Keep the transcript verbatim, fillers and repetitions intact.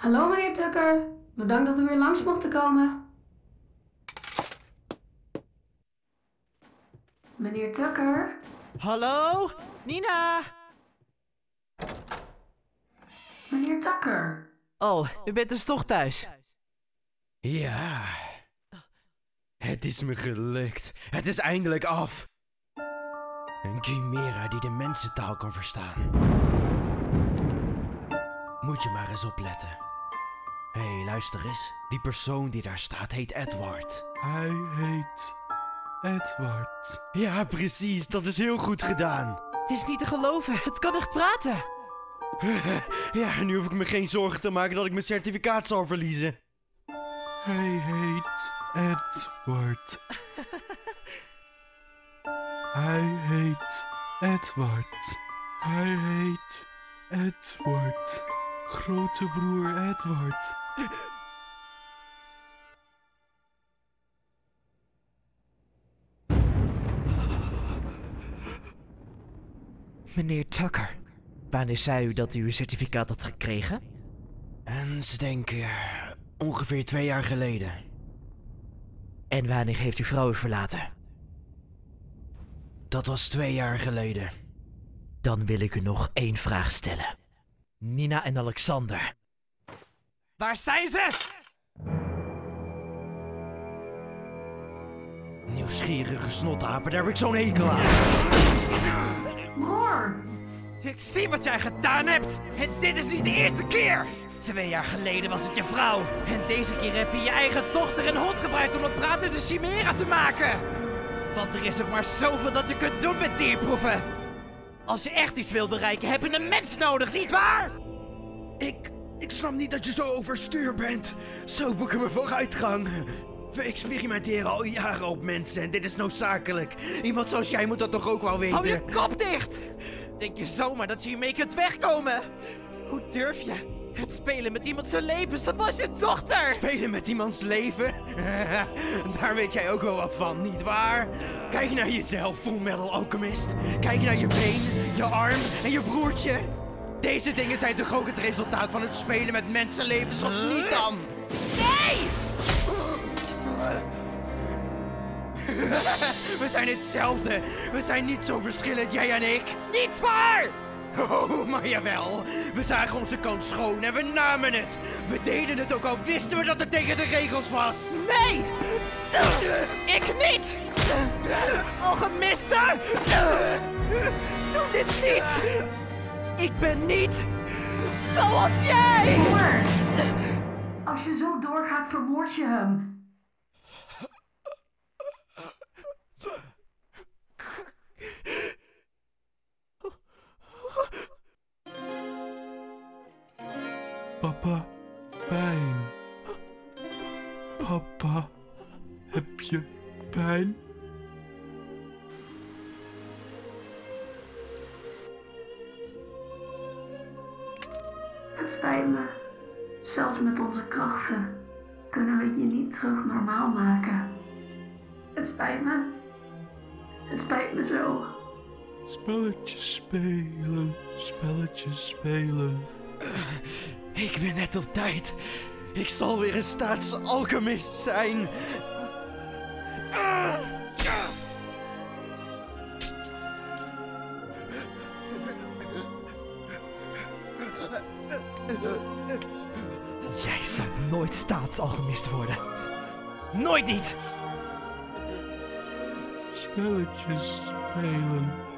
Hallo meneer Tucker, bedankt dat u weer langs mocht komen. Meneer Tucker? Hallo? Nina? Meneer Tucker? Oh, u bent dus toch thuis? Ja. Het is me gelukt. Het is eindelijk af. Een chimera die de mensentaal kan verstaan. Moet je maar eens opletten. Hé, hey, luister eens. Die persoon die daar staat heet Edward. Hij heet... Edward. Ja, precies. Dat is heel goed gedaan. Het is niet te geloven. Het kan echt praten. Ja, nu hoef ik me geen zorgen te maken dat ik mijn certificaat zal verliezen. Hij heet Edward. Hij heet Edward. Hij heet Edward. Grote broer Edward. Meneer Tucker, wanneer zei u dat u uw certificaat had gekregen? Eens denken, ongeveer twee jaar geleden. En wanneer heeft uw vrouw u verlaten? Dat was twee jaar geleden. Dan wil ik u nog één vraag stellen. Nina en Alexander. Waar zijn ze? Nieuwsgierige snothapen, daar heb ik zo'n hekel aan. Broer! Ik zie wat jij gedaan hebt! En dit is niet de eerste keer! Twee jaar geleden was het je vrouw. En deze keer heb je je eigen dochter en hond gebruikt om het praten de chimera te maken! Want er is ook maar zoveel dat je kunt doen met dierproeven! Als je echt iets wilt bereiken, heb je een mens nodig, nietwaar? Ik... ik snap niet dat je zo overstuur bent. Zo boeken we vooruitgang. We experimenteren al jaren op mensen en dit is noodzakelijk. Iemand zoals jij moet dat toch ook wel weten? Hou je kop dicht! Denk je zomaar dat je hiermee kunt wegkomen? Hoe durf je? Het spelen met iemands leven, dat was je dochter! Spelen met iemands leven? Daar weet jij ook wel wat van, nietwaar? Kijk naar jezelf, Full Metal Alchemist. Kijk naar je been, je arm en je broertje. Deze dingen zijn toch ook het resultaat van het spelen met mensenlevens, of niet dan? Nee! We zijn hetzelfde. We zijn niet zo verschillend, jij en ik. Niet waar! Oh, maar jawel. We zagen onze kans schoon en we namen het. We deden het ook al wisten we dat het tegen de regels was. Nee! Ik niet! Alchemister! Doe dit niet! Ik ben niet zoals jij! Hoor. Als je zo doorgaat, vermoord je hem. Papa, pijn. Papa, heb je pijn? Het spijt me. Zelfs met onze krachten kunnen we je niet terug normaal maken. Het spijt me. Het spijt me zo. Spelletjes spelen, spelletjes spelen. Uh, ik ben net op tijd. Ik zal weer een staatsalchemist zijn. Uh. Jij zou nooit staatsalchemist worden. Nooit niet! Spelletjes spelen.